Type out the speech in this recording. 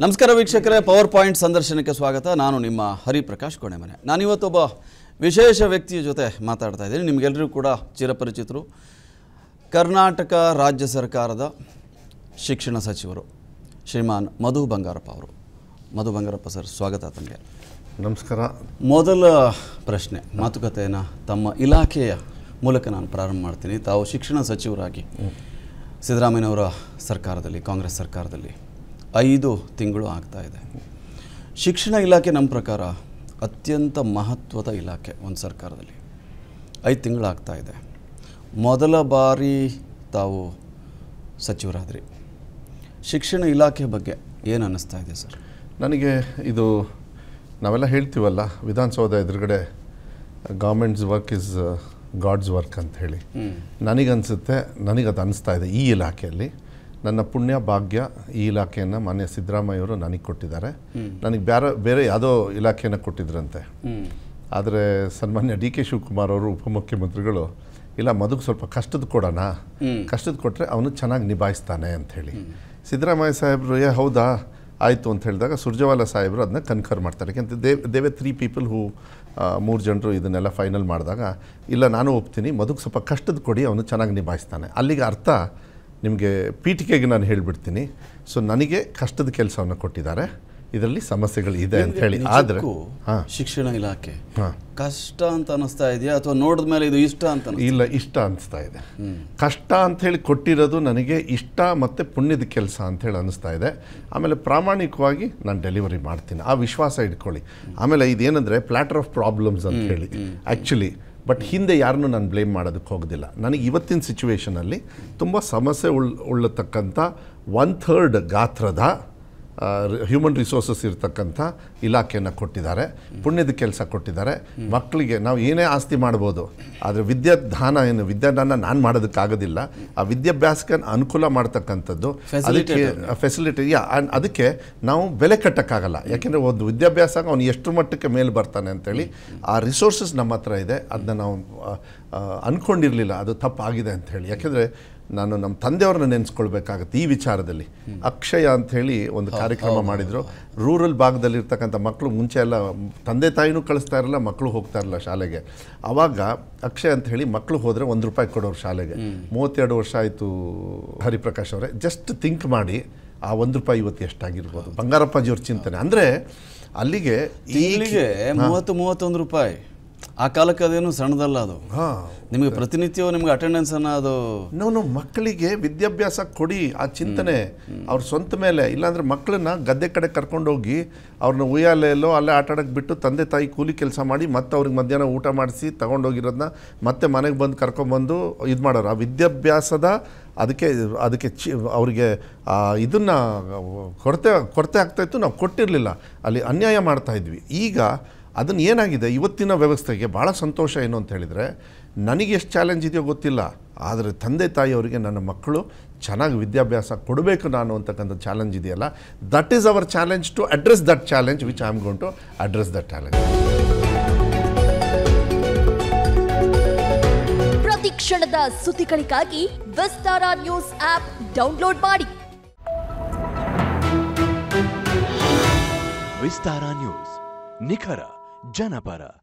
नमस्कार वीक्षकरे, power point संदर्शनक्के स्वागत। नानु निम्म हरि प्रकाश कोणेमने। नानिवत्तु ओब्ब विशेष व्यक्तिय जोते माताड्ता इद्दीनि, निमगेल्लरिगू कूड चिरपरिचितरु। कर्नाटक राज्य सरकारद शिक्षण सचिवरु श्रीमान मधु बंगारप्प अवरु। मधु बंगारप्प सर, स्वागत तमगे। नमस्कार। मोदल प्रश्ने मातुकतेयन्न तम्म इलाखेय मूलक नानु प्रारंभ माड्तीनि। तावु शिक्षण सचिवरागि सिद्धरामಯ್ಯನವರ ಸರ್ಕಾರದಲ್ಲಿ, ಕಾಂಗ್ರೆಸ್ ಸರ್ಕಾರದಲ್ಲಿ 5 ತಿಂಗಳು ಆಗ್ತಾ ಇದೆ। ಶಿಕ್ಷಣ ಇಲಾಖೆ ನಮ್ಮ ಪ್ರಕಾರ ಅತ್ಯಂತ ಮಹತ್ವದ ಇಲಾಖೆ ಒಂದು ಸರ್ಕಾರದಲ್ಲಿ। 5 ತಿಂಗಳು ಆಗ್ತಾ ಇದೆ, ಮೊದಲ ಬಾರಿ ತಾವು ಸಚಿವರಾದ್ರಿ। ಶಿಕ್ಷಣ ಇಲಾಖೆ ಬಗ್ಗೆ ಏನು ಅನಿಸ್ತಾ ಇದೆ ಸರ್? ನನಗೆ ಇದು ನಾವೆಲ್ಲ ಹೇಳ್ತೀವಲ್ಲ, ವಿಧಾನಸೌಧ ಎದುರುಗಡೆ government's work is God's work ಅಂತ ಹೇಳಿ, ನನಗನ್ಸುತ್ತೆ, ನನಗದು ಅನಿಸ್ತಾ ಇದೆ। ಈ ಇಲಾಖೆಯಲ್ಲಿ ನನ್ನ ಪುಣ್ಯ ಭಾಗ್ಯ, ಈ ಇಲಾಖೆಯನ್ನು ಮಾನ್ಯ ಸಿದ್ದರಾಮಯ್ಯವರು ನನಗೆ ಕೊಟ್ಟಿದ್ದಾರೆ। ನನಗೆ ಬೇರೆ ಯಾವುದೋ ಇಲಾಖೆಯನ್ನು ಕೊಟ್ಟಿದ್ರಂತೆ, ಆದರೆ ಸನ್ಮಾನ್ಯ ಡಿ.ಕೆ. ಶಿವಕುಮಾರ್ ಅವರು ಉಪಮುಖ್ಯಮಂತ್ರಿಗಳು, ಇಲ್ಲ ಮಧುಗೆ ಸ್ವಲ್ಪ ಕಷ್ಟದ ಕೊಡೋಣ, ಕಷ್ಟದ ಕೊಟ್ಟರೆ ಅವನು ಚೆನ್ನಾಗಿ ನಿಭಾಯಿಸ್ತಾನೆ ಅಂಥೇಳಿ ಸಿದ್ದರಾಮಯ್ಯ ಸಾಹೇಬರು ಹೌದಾ ಆಯಿತು ಅಂತ ಹೇಳಿದಾಗ ಸುರ್ಜೇವಾಲ ಸಾಹೇಬರು ಅದನ್ನ ಕನ್ಕರ್ ಮಾಡ್ತಾರೆ. ಯಾಕೆಂತ ದೇವೆ 3 ಪೀಪಲ್ ಹೂ 3 ಜನರು ಇದನ್ನೆಲ್ಲ ಫೈನಲ್ ಮಾಡಿದಾಗ, ಇಲ್ಲ ನಾನು ಒಪ್ತೀನಿ, ಮಧುಗೆ ಸ್ವಲ್ಪ ಕಷ್ಟದ ಕೊಡಿ, ಅವನು ಚೆನ್ನಾಗಿ ನಿಭಾಯಿಸ್ತಾನೆ. ಅಲ್ಲಿಗೆ ಅರ್ಥ ನಿಮಗೆ ಪೀಠಿಕೆಗೆ ನಾನು ಹೇಳಿಬಿಡ್ತೀನಿ, ಸೊ ನನಗೆ ಕಷ್ಟದ ಕೆಲಸವನ್ನು ಕೊಟ್ಟಿದ್ದಾರೆ, ಇದರಲ್ಲಿ ಸಮಸ್ಯೆಗಳಿದೆ ಅಂತ ಹೇಳಿ. ಆದರೆ ಶಿಕ್ಷಣ ಇಲಾಖೆ ಕಷ್ಟ ಅಂತ ಅನ್ನಿಸ್ತಾ ಇದೆಯಾ, ಅಥವಾ ನೋಡಿದ ಮೇಲೆ ಇದು ಇಷ್ಟ ಅಂತ? ಇಲ್ಲ, ಇಷ್ಟ ಅನ್ನಿಸ್ತಾ ಇದೆ. ಕಷ್ಟ ಅಂಥೇಳಿ ಕೊಟ್ಟಿರೋದು ನನಗೆ ಇಷ್ಟ ಮತ್ತು ಪುಣ್ಯದ ಕೆಲಸ ಅಂಥೇಳಿ ಅನ್ನಿಸ್ತಾ ಇದೆ. ಆಮೇಲೆ ಪ್ರಾಮಾಣಿಕವಾಗಿ ನಾನು ಡೆಲಿವರಿ ಮಾಡ್ತೀನಿ, ಆ ವಿಶ್ವಾಸ ಇಟ್ಕೊಳ್ಳಿ. ಆಮೇಲೆ ಇದೇನೆಂದರೆ ಪ್ಲ್ಯಾಟರ್ ಆಫ್ ಪ್ರಾಬ್ಲಮ್ಸ್ ಅಂತ ಹೇಳಿ ಆ್ಯಕ್ಚುಲಿ, ಬಟ್ ಹಿಂದೆ ಯಾರನ್ನೂ ನಾನು ಬ್ಲೇಮ್ ಮಾಡೋದಕ್ಕೆ ಹೋಗೋದಿಲ್ಲ. ನನಗೆ ಇವತ್ತಿನ ಸಿಚುವೇಷನಲ್ಲಿ ತುಂಬ ಸಮಸ್ಯೆ ಉಳ್ಳತಕ್ಕಂಥ 1/3 ಗಾತ್ರದ ಹ್ಯೂಮನ್ ರಿಸೋರ್ಸಸ್ ಇರತಕ್ಕಂಥ ಇಲಾಖೆಯನ್ನು ಕೊಟ್ಟಿದ್ದಾರೆ, ಪುಣ್ಯದ ಕೆಲಸ ಕೊಟ್ಟಿದ್ದಾರೆ. ಮಕ್ಕಳಿಗೆ ನಾವು ಏನೇ ಆಸ್ತಿ ಮಾಡ್ಬೋದು, ಆದರೆ ವಿದ್ಯಾದಾನ ನಾನು ಮಾಡೋದಕ್ಕಾಗೋದಿಲ್ಲ. ಆ ವಿದ್ಯಾಭ್ಯಾಸಕ್ಕೆ ಅನುಕೂಲ ಮಾಡ್ತಕ್ಕಂಥದ್ದು, ಅದಕ್ಕೆ ಫೆಸಿಲಿಟಿ ಅದಕ್ಕೆ ನಾವು ಬೆಲೆ ಕಟ್ಟೋಕ್ಕಾಗಲ್ಲ. ಯಾಕೆಂದರೆ ಒಂದು ವಿದ್ಯಾಭ್ಯಾಸ ಅವನು ಎಷ್ಟು ಮಟ್ಟಕ್ಕೆ ಮೇಲೆ ಬರ್ತಾನೆ ಅಂತೇಳಿ ಆ ರಿಸೋರ್ಸಸ್ ನಮ್ಮ ಹತ್ರ ಇದೆ, ಅದನ್ನ ನಾವು ಅಂದ್ಕೊಂಡಿರಲಿಲ್ಲ, ಅದು ತಪ್ಪಾಗಿದೆ ಅಂಥೇಳಿ. ಯಾಕೆಂದರೆ ನಾನು ನಮ್ಮ ತಂದೆಯವ್ರನ್ನ ನೆನೆಸ್ಕೊಳ್ಬೇಕಾಗತ್ತೆ ಈ ವಿಚಾರದಲ್ಲಿ. ಅಕ್ಷಯ ಅಂಥೇಳಿ ಒಂದು ಕಾರ್ಯಕ್ರಮ ಮಾಡಿದರು, ರೂರಲ್ ಭಾಗದಲ್ಲಿರ್ತಕ್ಕಂಥ ಮಕ್ಕಳು ಮುಂಚೆ ಎಲ್ಲ ತಂದೆ ತಾಯಿನೂ ಕಳಿಸ್ತಾ ಇರಲ್ಲ, ಮಕ್ಕಳು ಹೋಗ್ತಾ ಇರಲ್ಲ ಶಾಲೆಗೆ. ಆವಾಗ ಅಕ್ಷಯ ಅಂಥೇಳಿ ಮಕ್ಕಳು ಹೋದರೆ 1 ರೂಪಾಯಿ ಕೊಡೋರು ಶಾಲೆಗೆ. 32 ವರ್ಷ ಆಯಿತು ಹರಿಪ್ರಕಾಶ್ ಅವರೇ, ಜಸ್ಟ್ ಥಿಂಕ್ ಮಾಡಿ, ಆ 1 ರೂಪಾಯಿ ಇವತ್ತು ಎಷ್ಟಾಗಿರ್ಬೋದು ಬಂಗಾರಪ್ಪಾಜಿಯವ್ರ ಚಿಂತನೆ. ಅಂದರೆ ಅಲ್ಲಿಗೆ ಇಲ್ಲಿಗೆ 30-31 ರೂಪಾಯಿ ಆ ಕಾಲಕ್ಕೆ ಅದೇನು ಸಣ್ಣದಲ್ಲ ಅದು. ನಿಮಗೆ ಪ್ರತಿನಿತ್ಯವೂ ನಿಮಗೆ ಅಟೆಂಡೆನ್ಸ್ ಅನ್ನ ಅದು ನಾನು ಮಕ್ಕಳಿಗೆ ವಿದ್ಯಾಭ್ಯಾಸ ಕೊಡಿ, ಆ ಚಿಂತನೆ ಅವ್ರ ಸ್ವಂತ ಮೇಲೆ. ಇಲ್ಲಾಂದರೆ ಮಕ್ಕಳನ್ನ ಗದ್ದೆ ಕಡೆ ಕರ್ಕೊಂಡೋಗಿ ಅವ್ರನ್ನ ಉಯ್ಯಾಲೆಯಲ್ಲೋ ಅಲ್ಲೇ ಆಟ ಆಡೋಕ್ಕೆ ಬಿಟ್ಟು, ತಂದೆ ತಾಯಿ ಕೂಲಿ ಕೆಲಸ ಮಾಡಿ ಮತ್ತೆ ಅವ್ರಿಗೆ ಮಧ್ಯಾಹ್ನ ಊಟ ಮಾಡಿಸಿ ತಗೊಂಡೋಗಿರೋದನ್ನ ಮತ್ತೆ ಮನೆಗೆ ಬಂದು ಕರ್ಕೊಂಡ್ಬಂದು ಇದು ಮಾಡೋರು. ಆ ವಿದ್ಯಾಭ್ಯಾಸದ ಅದಕ್ಕೆ ಅವರಿಗೆ ಇದನ್ನು ಕೊರತೆ ಆಗ್ತಾಯಿತ್ತು, ನಾವು ಕೊಟ್ಟಿರಲಿಲ್ಲ, ಅಲ್ಲಿ ಅನ್ಯಾಯ ಮಾಡ್ತಾಯಿದ್ವಿ. ಈಗ ಅದನ್ನು ಏನಾಗಿದೆ ಇವತ್ತಿನ ವ್ಯವಸ್ಥೆಗೆ ಭಾಳ ಸಂತೋಷ ಏನು ಅಂತ ಹೇಳಿದರೆ, ನನಗೆ ಎಷ್ಟು ಚಾಲೆಂಜ್ ಇದೆಯೋ ಗೊತ್ತಿಲ್ಲ, ಆದರೆ ತಂದೆ ತಾಯಿಯವರಿಗೆ ನನ್ನ ಮಕ್ಕಳು ಚೆನ್ನಾಗಿ ವಿದ್ಯಾಭ್ಯಾಸ ಕೊಡಬೇಕು ನಾನು ಅಂತಕ್ಕಂಥ ಚಾಲೆಂಜ್ ಇದೆಯಲ್ಲ, that is our challenge to address that challenge which I am going to address that challenge. ಪ್ರತಿ ಕ್ಷಣದ ಸುದ್ದಿಗಳಿಗಾಗಿ ವಿಸ್ತಾರ ನ್ಯೂಸ್ ಆ್ಯಪ್ ಡೌನ್ಲೋಡ್ ಮಾಡಿ. ವಿಸ್ತಾರ ನ್ಯೂಸ್, ನಿಖರ ಜನಪರ.